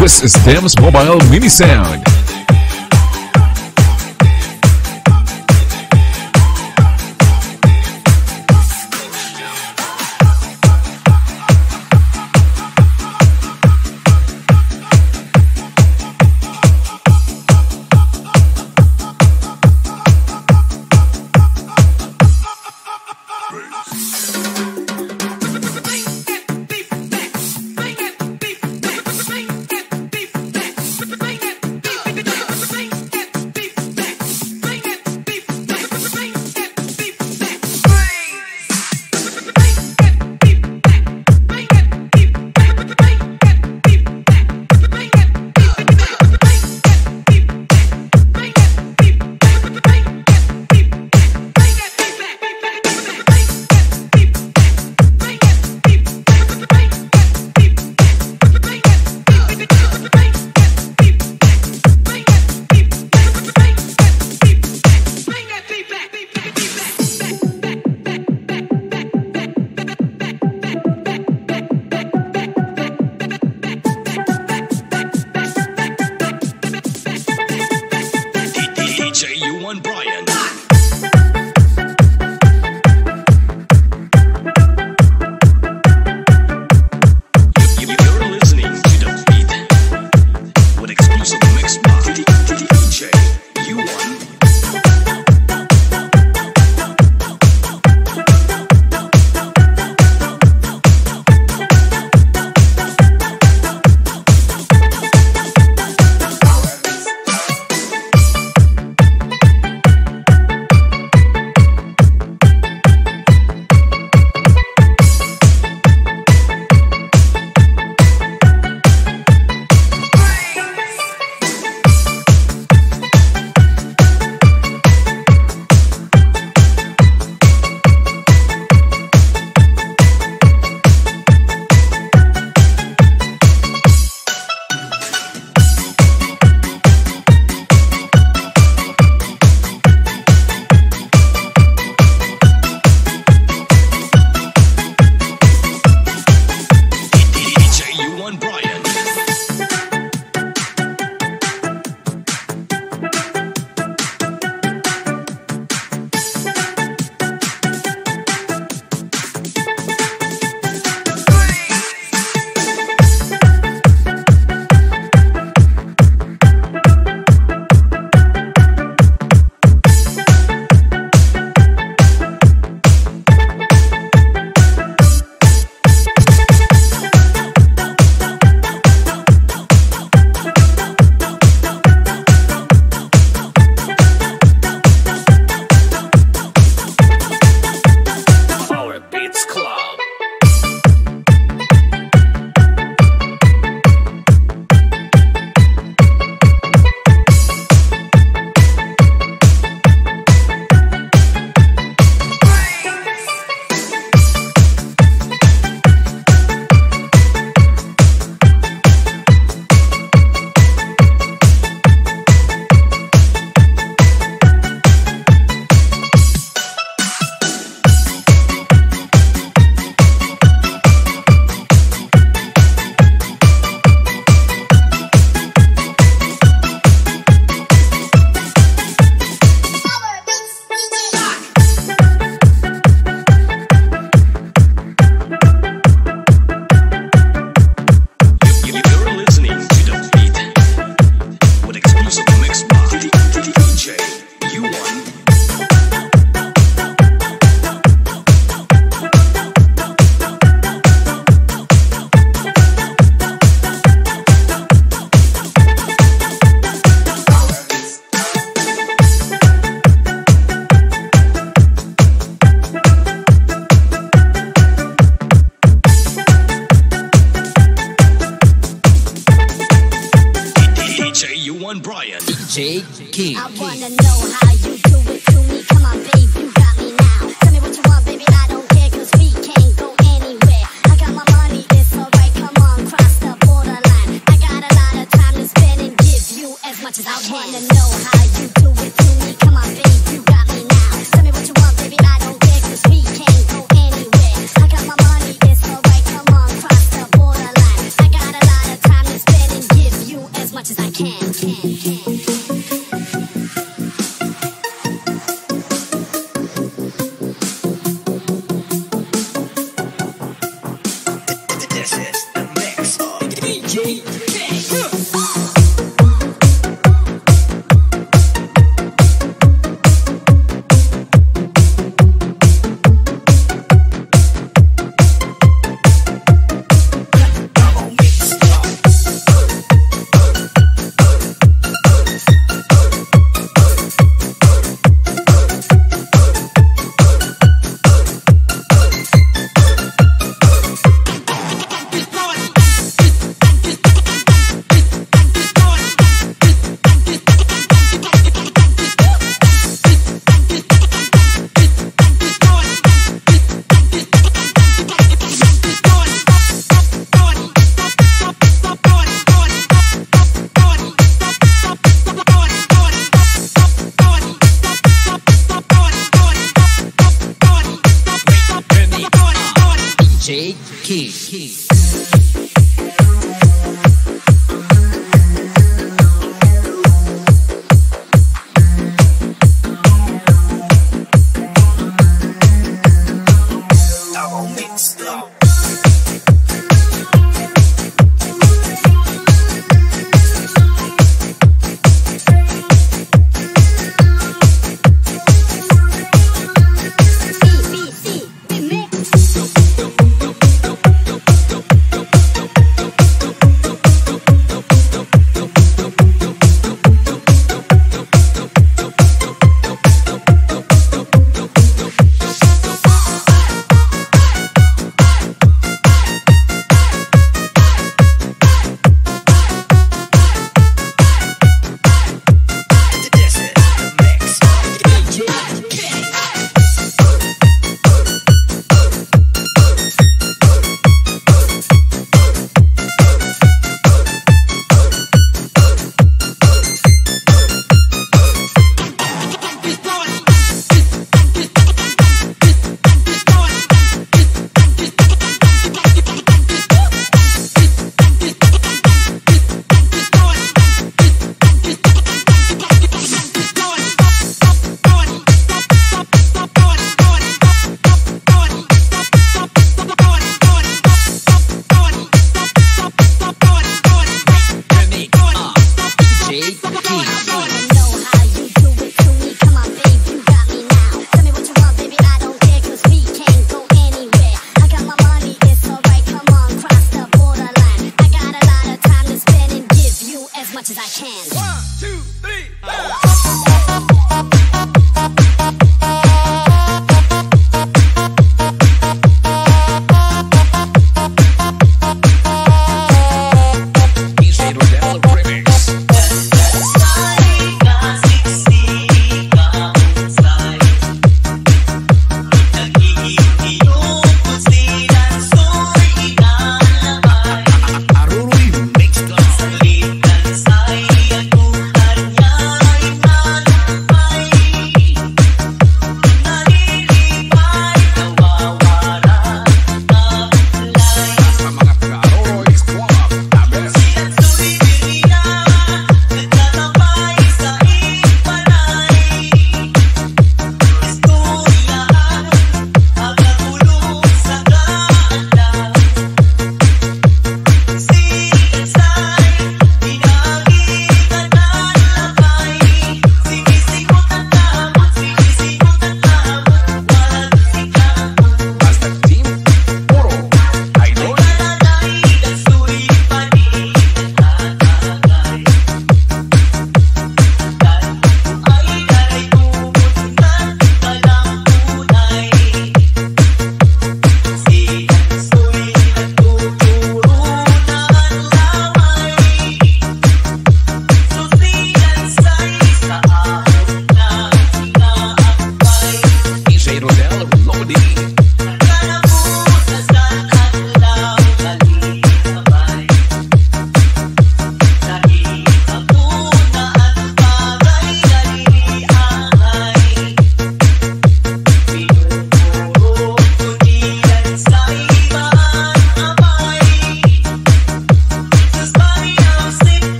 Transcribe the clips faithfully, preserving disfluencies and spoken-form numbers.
This is Dems Mobile Mini Sound. Brian D J King. I wanna know how you do it to me. Come on, babe, you got me now. Tell me what you want, baby, I don't care, cause we can't go anywhere. I got my money, it's alright, come on, cross the borderline. I got a lot of time to spend and give you as much as I can. I wanna know how you do it to me. Come on, babe, you got me now. Tell me what you want, baby, I don't care, cause we can't go anywhere. I got my money, it's alright, come on, cross the borderline. I got a lot of time to spend and give I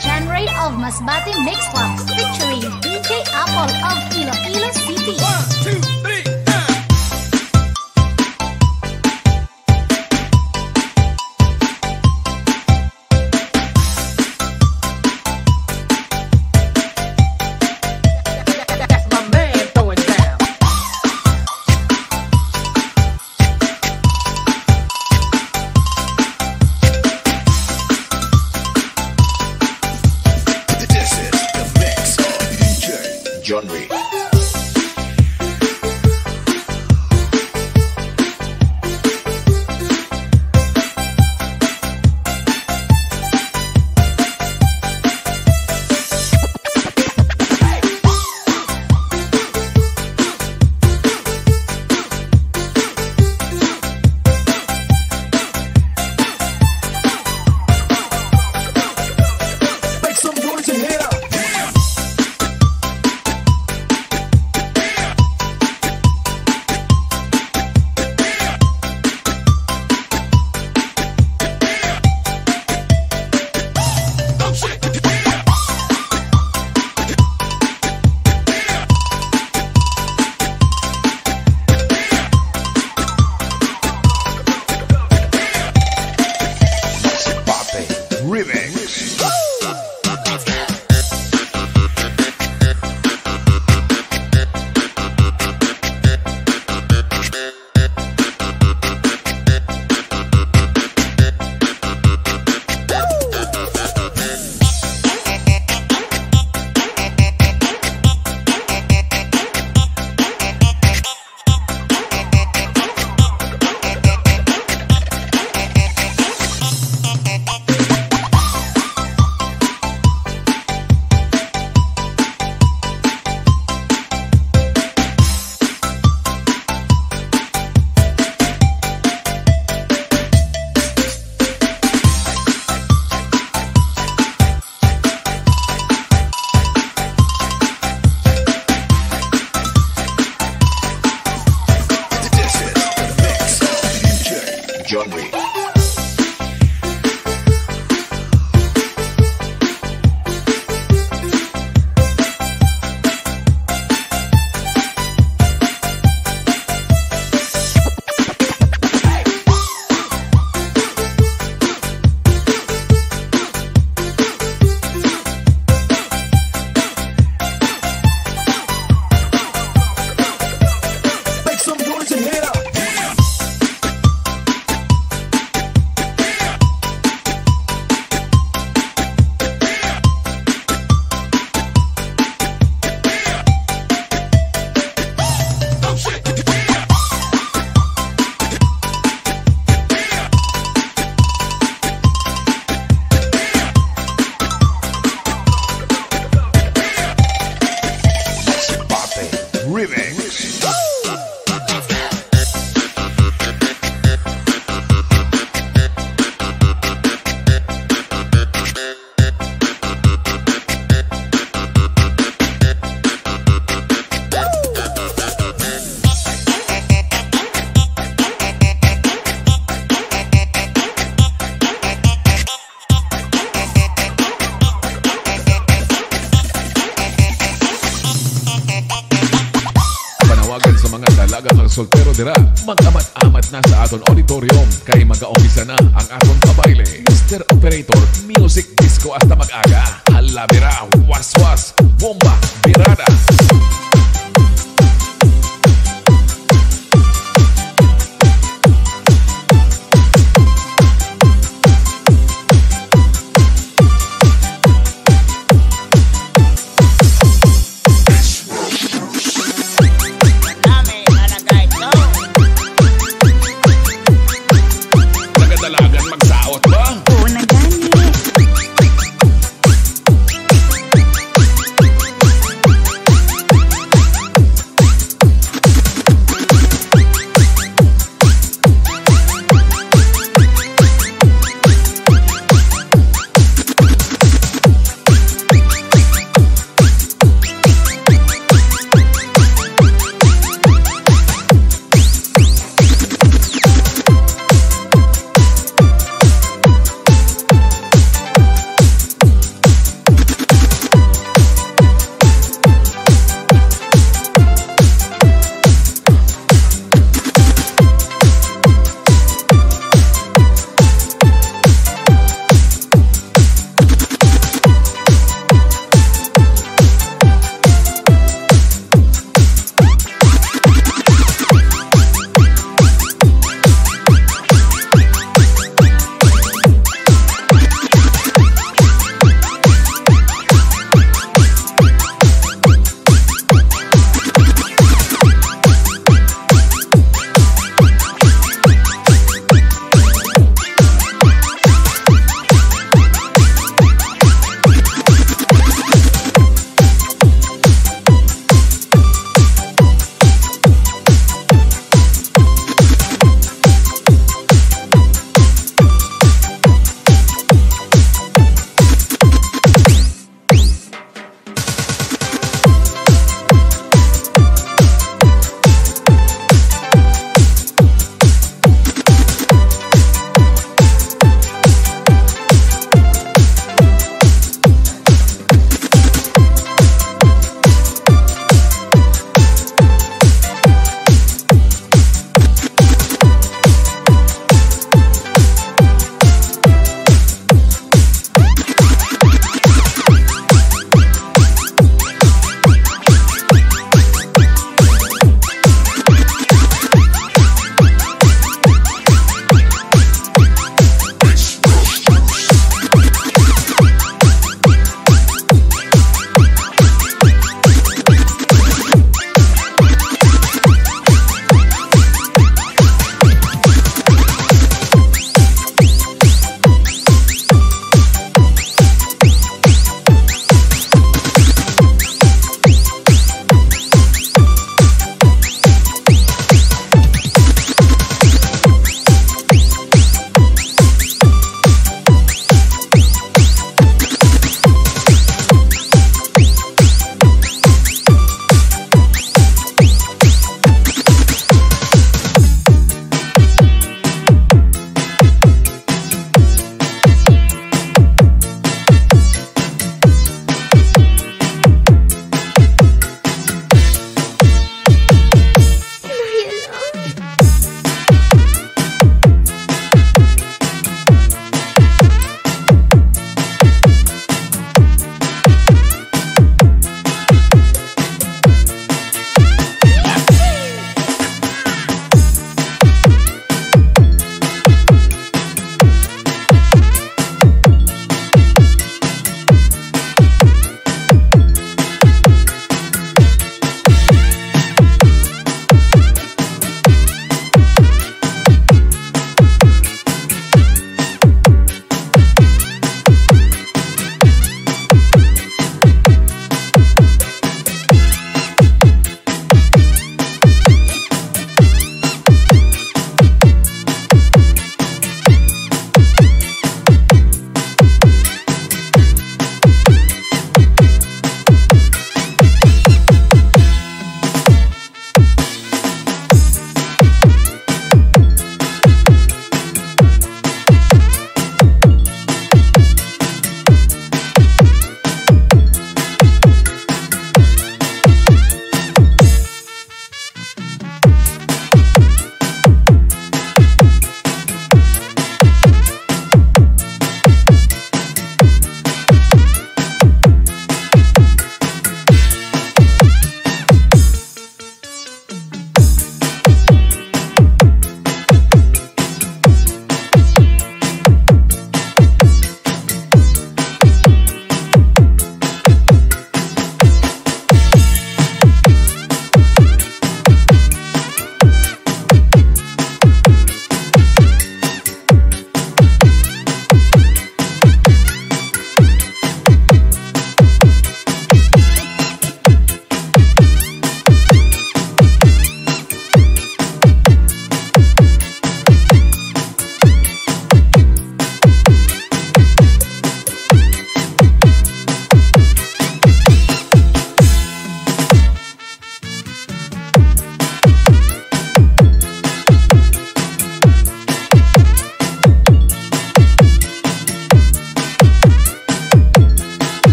January of Masbate Mixclub featuring D J Apple of Iloilo City. One, two, three. January. January. Soltero dira, mag-amat-amat na sa aton auditorium. Kay mag-aumpisa na ang aton kabayle. Mister Operator, music disco hasta mag-aga. Hala bira, was-was, bomba, birada.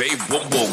đê gi Boom Boom.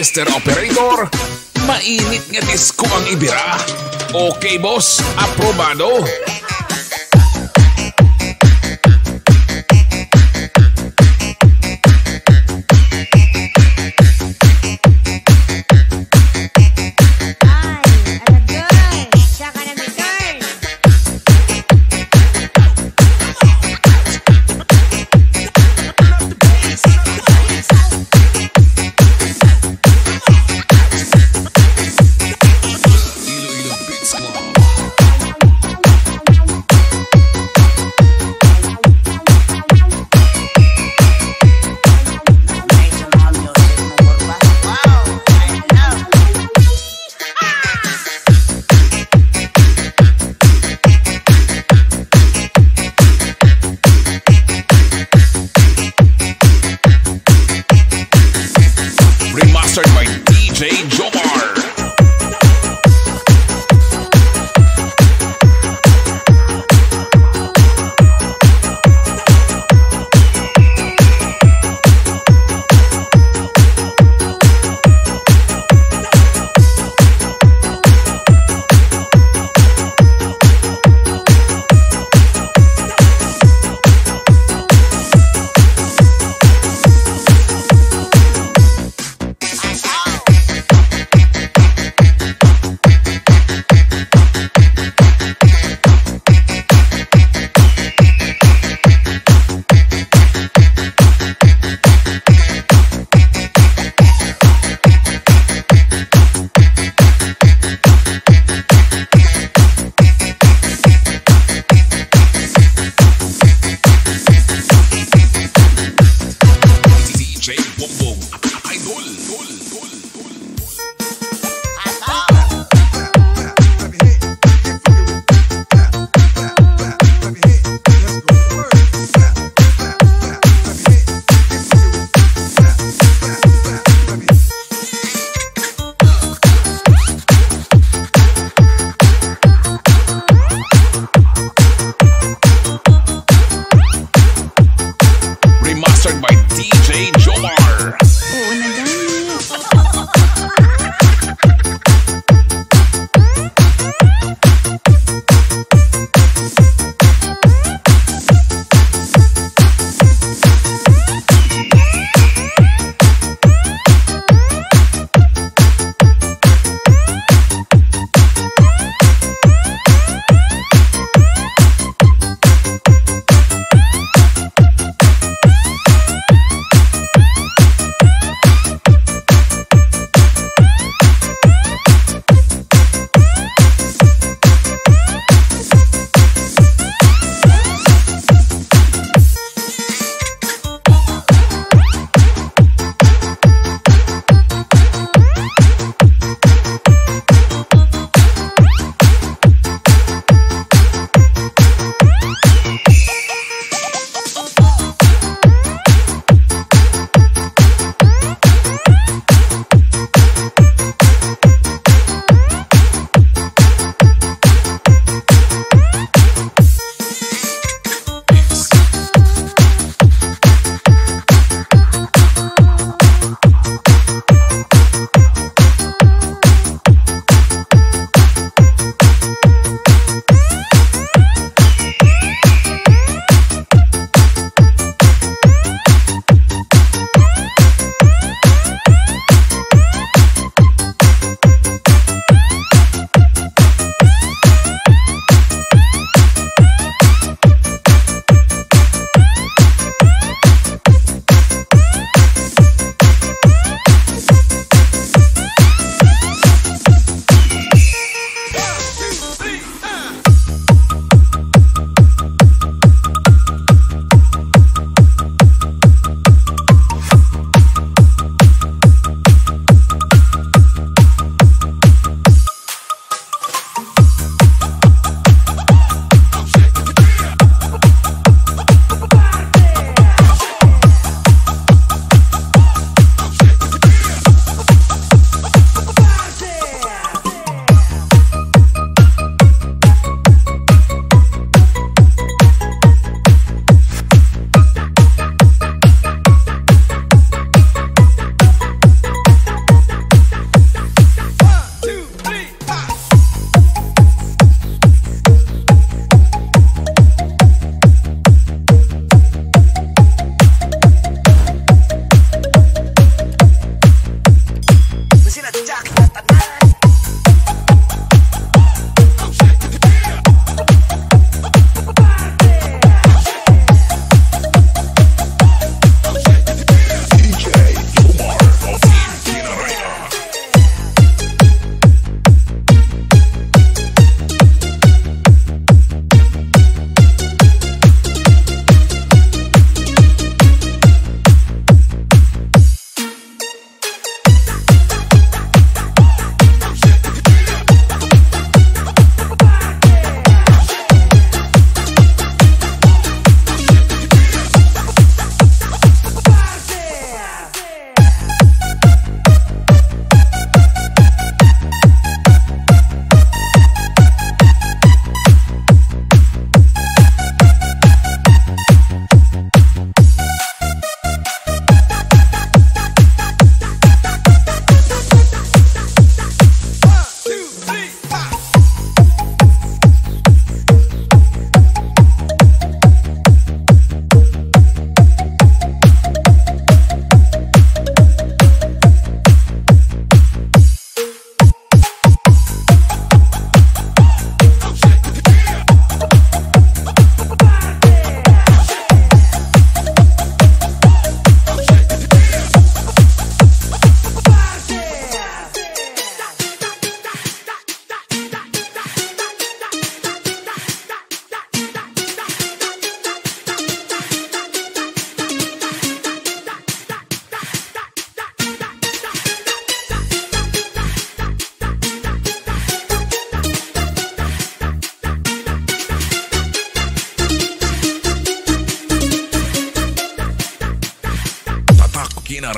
mister Operator, mainit nga disco ang ibira. Okay boss, aprobado.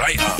حاجة رايقة.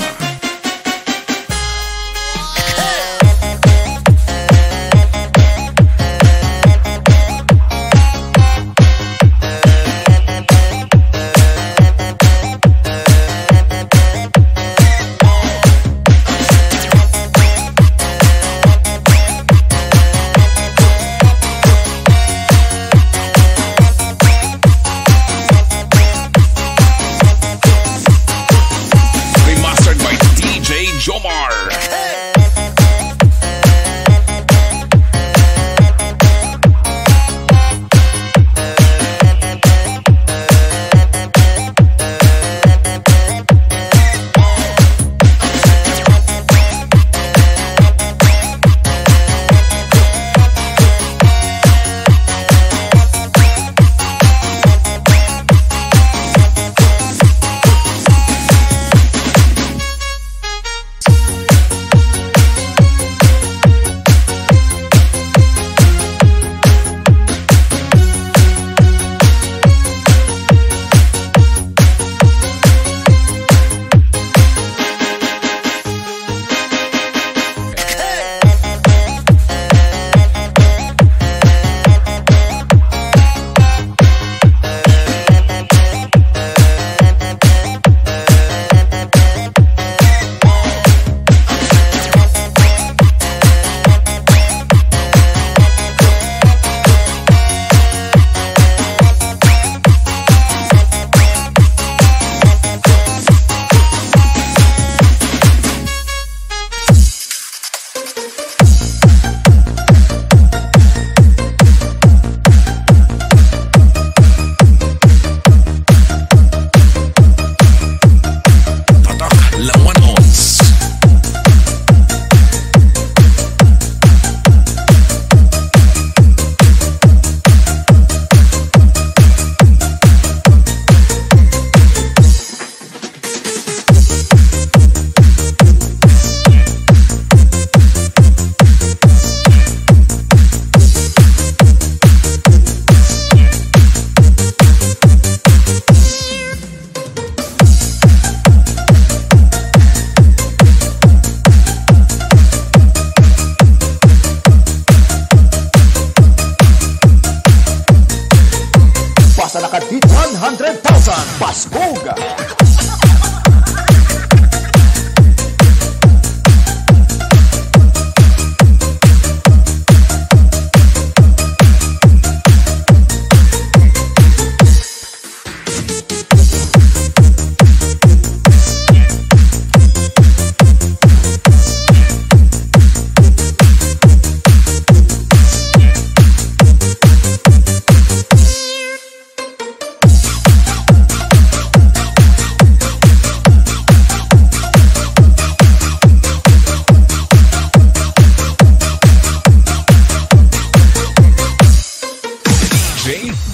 one hundred thousand Bascuga.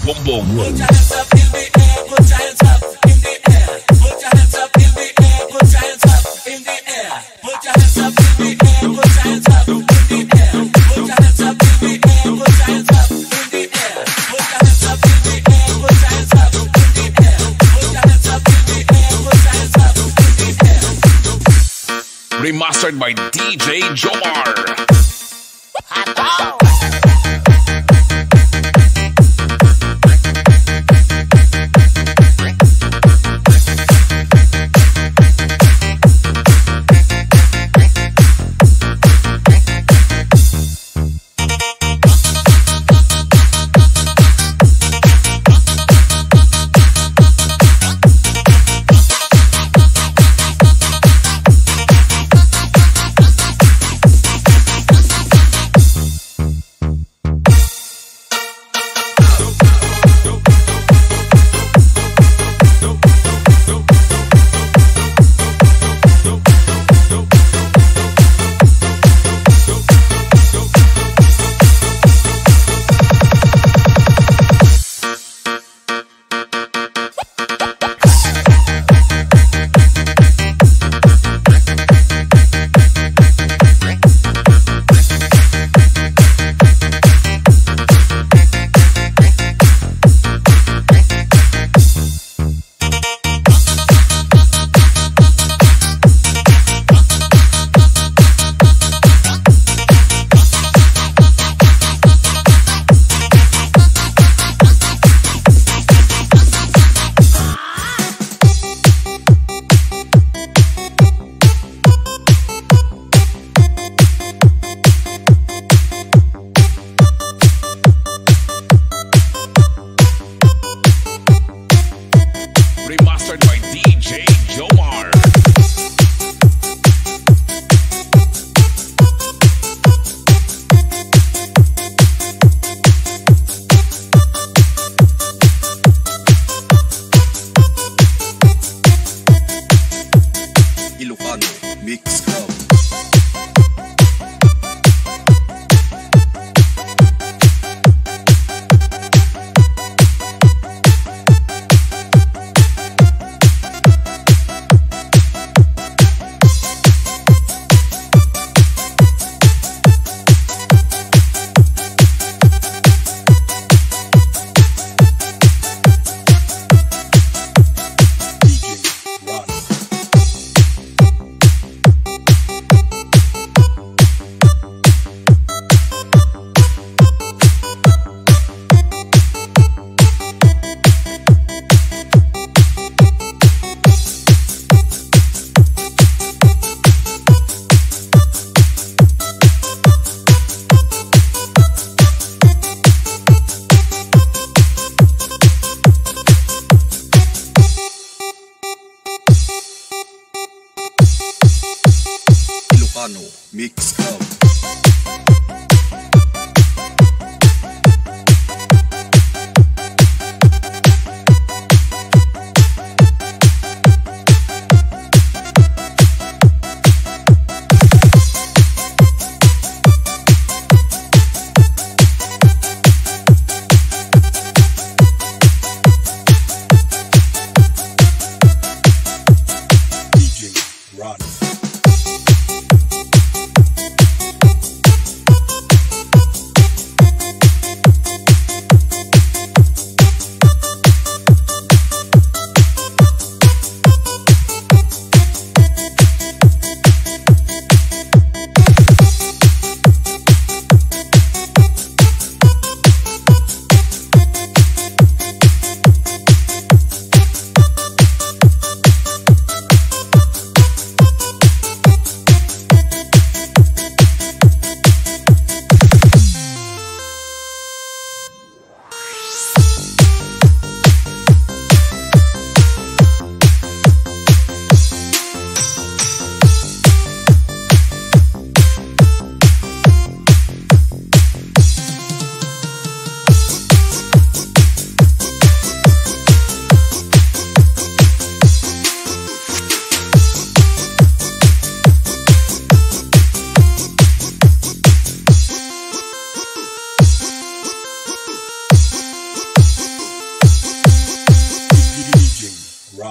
Boom, boom, boom. Remastered by D J Jomar.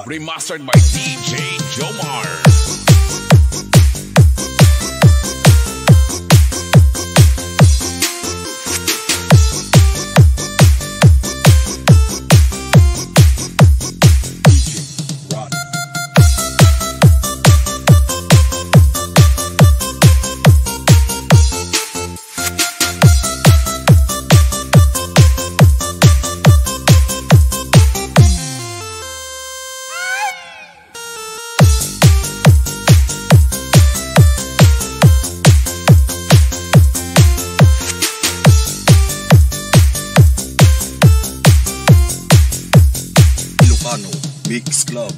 Remastered by đê gi Jomar. Mix Club.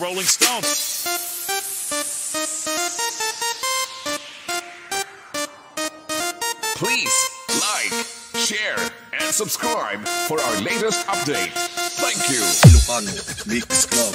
Rolling Stones. Please like, share, and subscribe for our latest update. Thank you. Lupano Mix Club.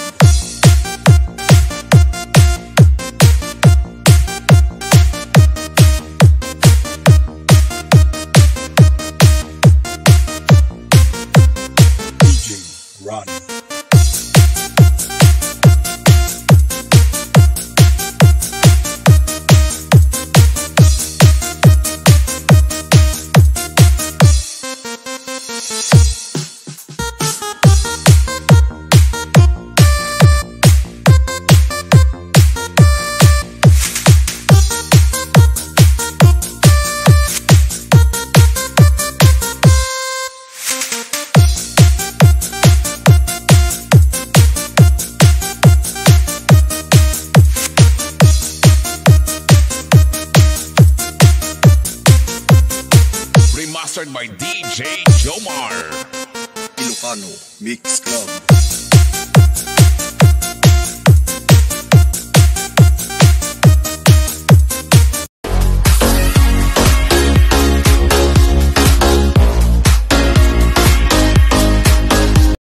by D J Jomar Ilocano Mix Club.